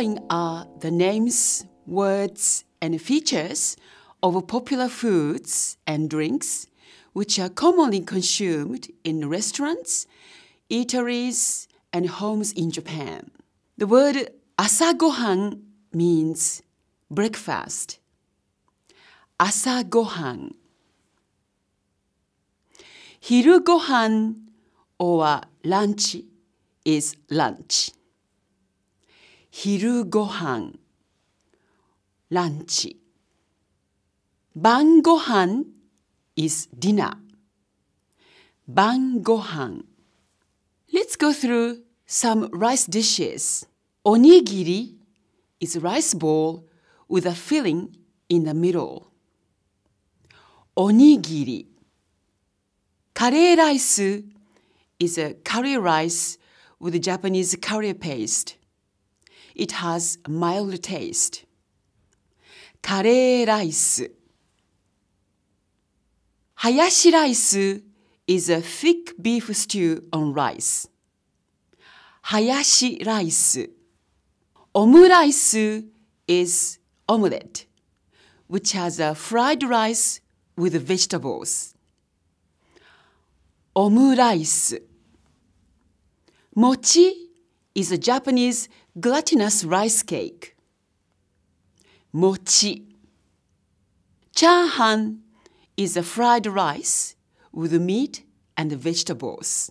following are the names, words, and features of popular foods and drinks which are commonly consumed in restaurants, eateries, and homes in Japan. The word asagohan means breakfast. Asagohan. Hirugohan or lunch is lunch. Hirugohan, lunch. Bangohan is dinner. Bangohan. Let's go through some rice dishes. Onigiri is a rice ball with a filling in the middle. Onigiri. Kareiraisu is a curry rice with Japanese curry paste. It has a mild taste. Kareiraisu. Hayashi rice is a thick beef stew on rice. Hayashi rice. Omuraisu is omelette, which has a fried rice with vegetables. Omuraisu. Mochi is a Japanese glutinous rice cake. Mochi. Chahan is a fried rice with meat and vegetables.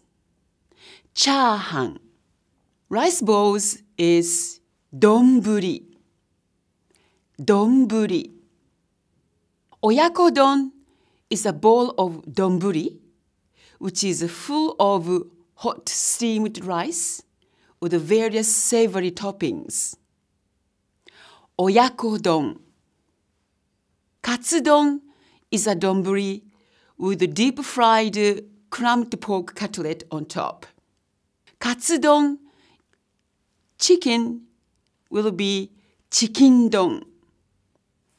Chahan. Rice bowls is donburi. Donburi. Oyakodon is a bowl of donburi, which is full of hot steamed rice with various savory toppings. Oyakodon. Katsudon is a donburi with deep-fried crumbed pork cutlet on top. Katsudon. Chicken will be chikindon.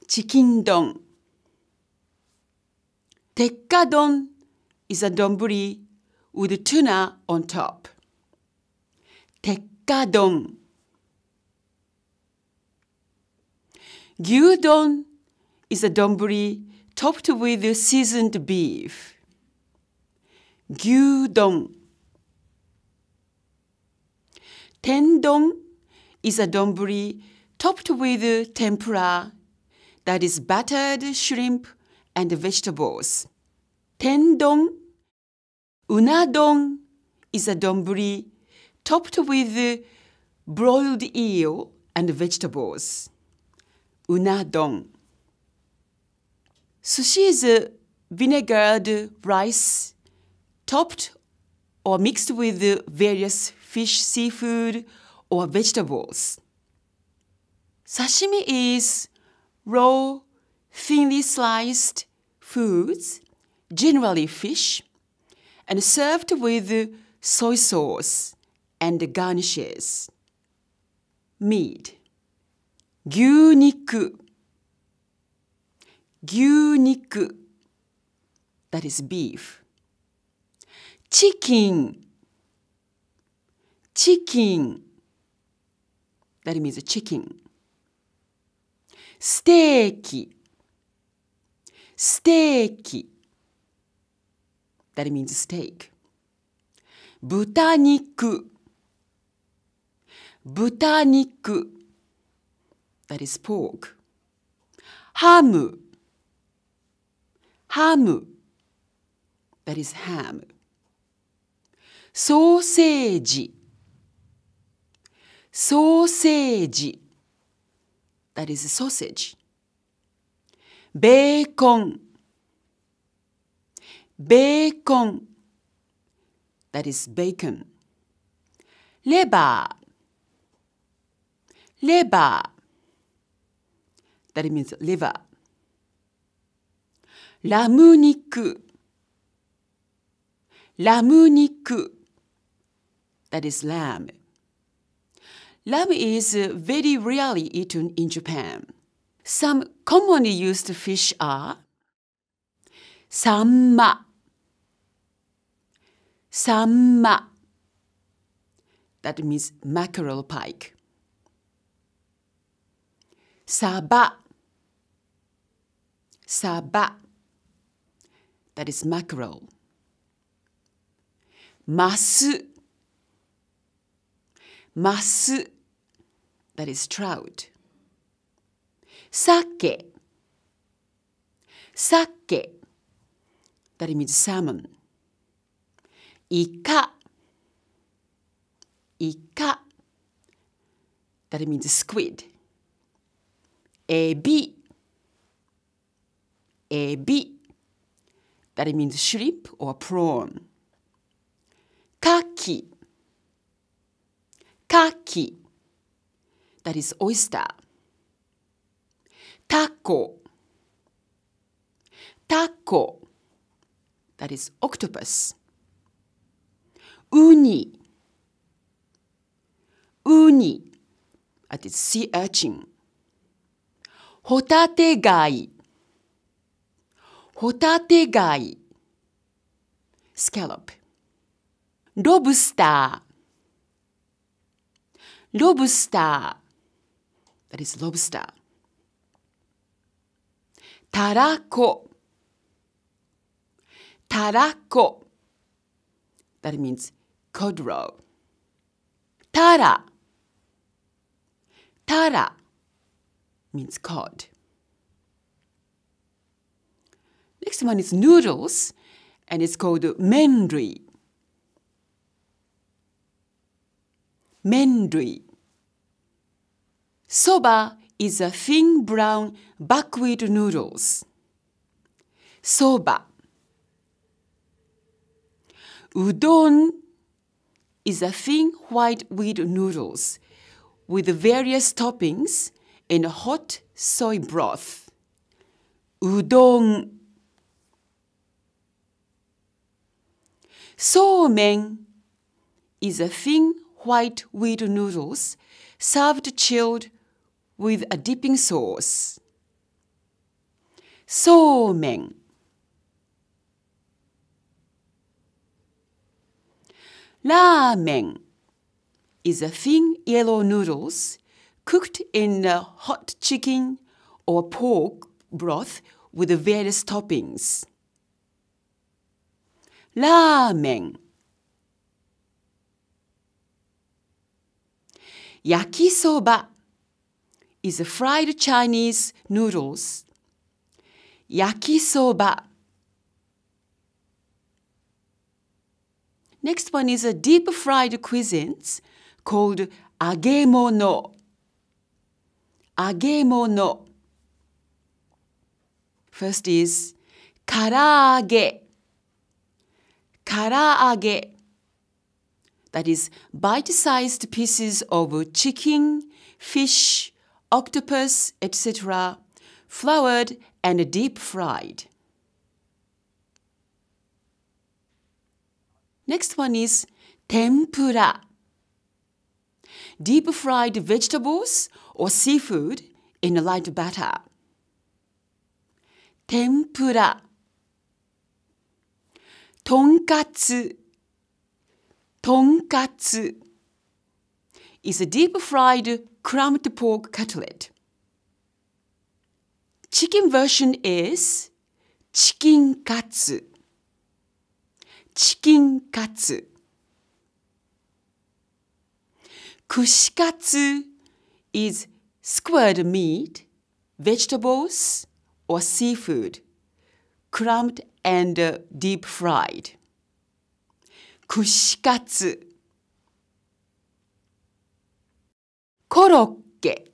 Chikindon. Tekkadon is a donburi with tuna on top. Tekkadon. Gyudon is a donburi topped with seasoned beef. Gyudon. Tendon is a donburi topped with tempura, that is battered shrimp and vegetables. Tendon. Unadon is a donburi topped with broiled eel and vegetables. Unadon. Sushi is a vinegared rice topped or mixed with various fish, seafood, or vegetables. Sashimi is raw, thinly sliced foods, generally fish, and served with soy sauce and garnishes. Meat. Gyūniku. Gyūniku, that is beef. Chicken. Chicken, that means a chicken. Steak. Steak, that means steak. Butaniku. Butaniku, that is pork. Ham. Ham, that is ham. Sausage. Sausage, that is sausage. Bacon. Bacon, that is bacon. Liver. Liver, that means liver. Lamuniku. Lamuniku, that is lamb. Lamb is very rarely eaten in Japan. Some commonly used fish are sanma. Sanma, that means mackerel pike. Saba. Saba. That is mackerel. Masu. Masu. That is trout. Sake. Sake. That means salmon. Ika. Ika. That means squid. Ebi. Ebi. That means shrimp or prawn. Kaki. Kaki. That is oyster. Taco. Taco. That is octopus. Uni. Uni. That is sea urchin. Hotate gai. Hotate gai. Scallop. Lobster. Lobster. That is lobster. Tarako. Tarako. That means cod roe. Tara. Tara means cod. Next one is noodles, and it's called menrui. Menrui. Soba is a thin brown buckwheat noodles. Soba. Udon is a thin white wheat noodles with various toppings and hot soy broth. Udon. Somen is a thin white wheat noodles served chilled with a dipping sauce. Somen. Ramen is a thin yellow noodles cooked in hot chicken or pork broth with various toppings. Ramen. Yakisoba is a fried Chinese noodles. Yakisoba. Next one is a deep fried cuisines called agemono. Agemono. First is karaage. Karaage. That is bite-sized pieces of chicken, fish, octopus, etc., floured and deep fried. Next one is tempura. Deep fried vegetables or seafood in a light batter. Tempura. Tonkatsu. Tonkatsu is a deep fried crumbed pork cutlet. Chicken version is chikindon. Chikindon. Kushikatsu is squared meat, vegetables, or seafood, crumbed and deep fried. Kushikatsu. Korokke.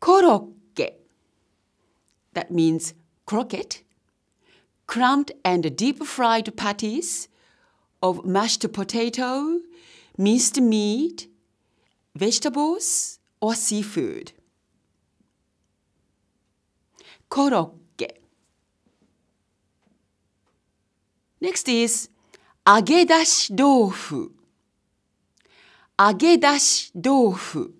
Korokke. That means croquette. Crumbed and deep-fried patties of mashed potato, minced meat, vegetables, or seafood. Korokke. Next is agedashi doufu. Agedashi doufu.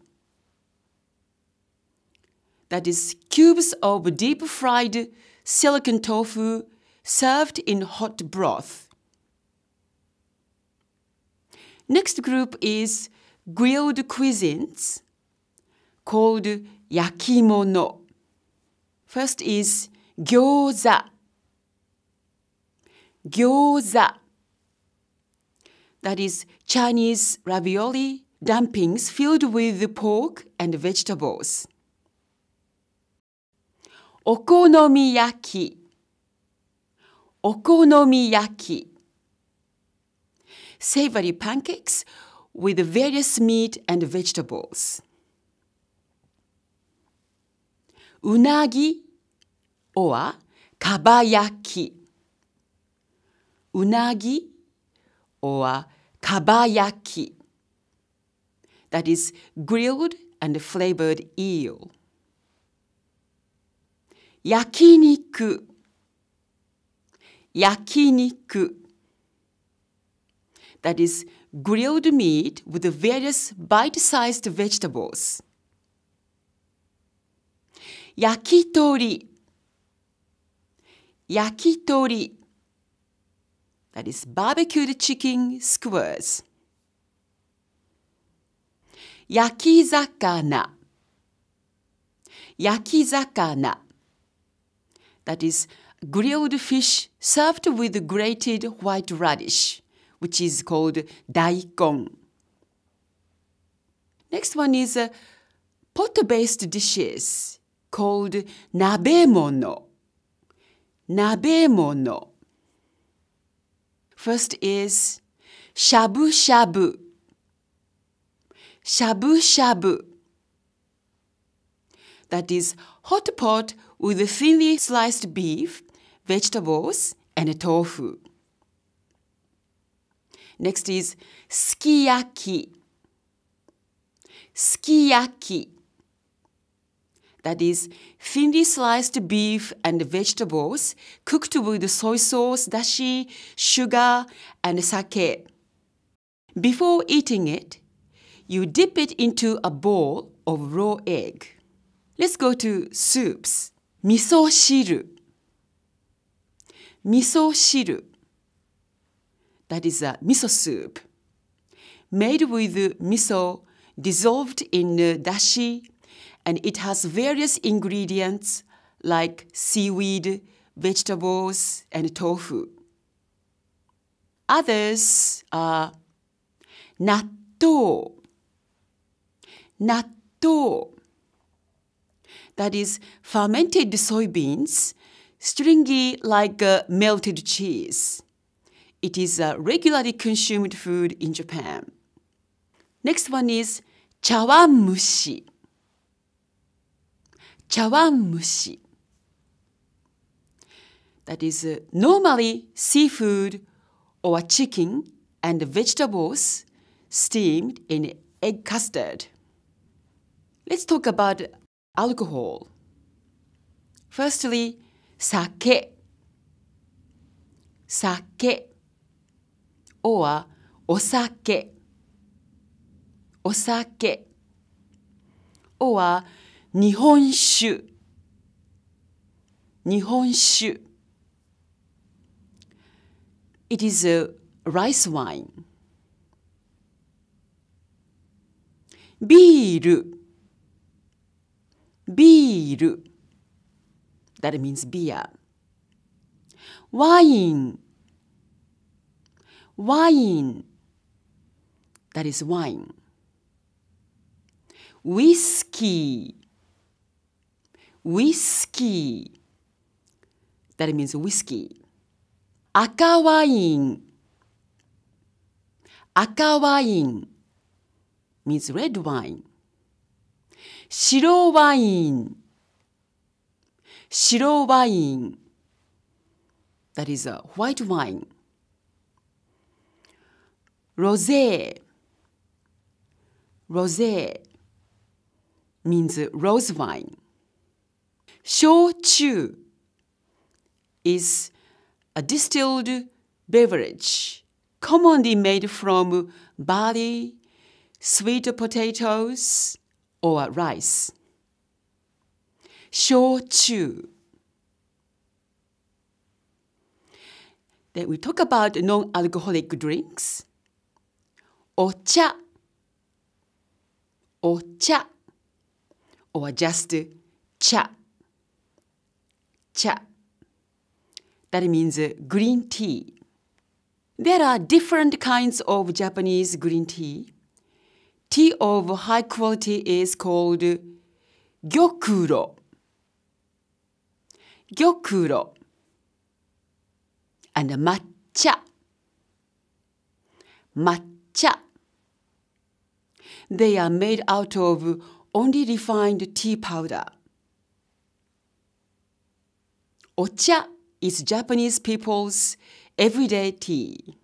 That is cubes of deep-fried silicon tofu served in hot broth. Next group is grilled cuisines called yakimono. First is gyoza. Gyoza. That is Chinese ravioli dumplings filled with pork and vegetables. Okonomiyaki. Okonomiyaki. Savory pancakes with various meat and vegetables. Unagi or kabayaki. Unagi or kabayaki. That is grilled and flavored eel. Yakiniku. Yakiniku. That is grilled meat with various bite-sized vegetables. Yakitori. Yakitori. That is barbecued chicken skewers. Yakizakana. Yakizakana. That is grilled fish served with grated white radish, which is called daikon. Next one is pot-based dishes called nabemono. Nabemono. First is shabu-shabu. Shabu-shabu. That is hot pot with thinly sliced beef, vegetables, and tofu. Next is sukiyaki. Sukiyaki. That is thinly sliced beef and vegetables cooked with soy sauce, dashi, sugar, and sake. Before eating it, you dip it into a bowl of raw egg. Let's go to soups. Miso shiru. Miso shiru. That is a miso soup made with miso dissolved in dashi, and it has various ingredients like seaweed, vegetables, and tofu. Others are natto. Natto. That is fermented soybeans, stringy like melted cheese. It is a regularly consumed food in Japan. Next one is chawanmushi. Chawanmushi. That is normally seafood or chicken and vegetables steamed in egg custard. Let's talk about alcohol. Firstly, sake. Sake or osake. Osake or nihonshu. Nihonshu. It is a rice wine. Biiru. Biiru. That means beer. Wine. Wine. That is wine. Whiskey. Whiskey. That means whiskey. Aka wine. Aka wine means red wine. Shiro wine. Shiro wine. That is a white wine. Rosé. Rosé means rose wine. Shōchū is a distilled beverage commonly made from barley, sweet potatoes, or rice. Shōchū. Then we talk about non-alcoholic drinks. Ocha. Ocha or just cha. Cha. That means green tea. There are different kinds of Japanese green tea. Tea of high quality is called gyokuro. Gyokuro. And matcha. Matcha. They are made out of only refined tea powder. Ocha is Japanese people's everyday tea.